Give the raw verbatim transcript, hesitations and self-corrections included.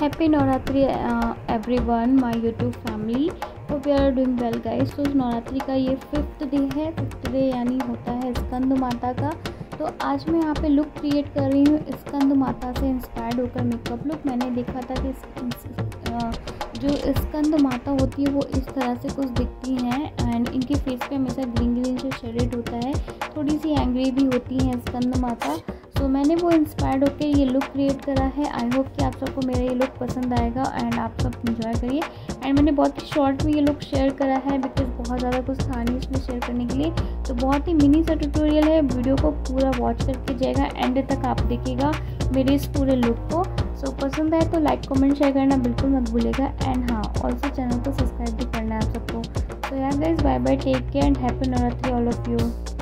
Happy Navratri everyone my YouTube family, hope you are doing well guys. तो नवरात्रि का ये fifth day है, fifth day यानी होता है स्कंद माता का। तो आज मैं यहाँ पे लुक क्रिएट कर रही हूँ स्कंद माता से इंस्पायर्ड होकर मेकअप लुक। मैंने देखा था कि जो स्कंद माता होती है वो इस तरह से कुछ दिखती हैं एंड इनके फेस पे हमेशा ग्रीन ग्रीन से शेडेड होता है, थोड़ी सी एंग्री भी होती हैं स्कंद माता। तो so, मैंने वो इंस्पायर्ड होकर ये लुक क्रिएट करा है। आई होप कि आप सबको मेरा ये लुक पसंद आएगा एंड आप सब इंजॉय करिए। एंड मैंने बहुत ही शॉर्ट में ये लुक शेयर करा है बिकॉज बहुत ज़्यादा कुछ था नहीं इसमें शेयर करने के लिए, तो बहुत ही मिनी सा ट्यूटोरियल है। वीडियो को पूरा वॉच करके जाएगा, एंड तक आप देखिएगा मेरे इस पूरे लुक को। सो so, पसंद आए तो लाइक कमेंट शेयर करना बिल्कुल मत भूलेगा। एंड हाँ, ऑल्सो चैनल को सब्सक्राइब भी करना है आप सबको। तो यार guys, bye bye, take care and happy Navratri all of you.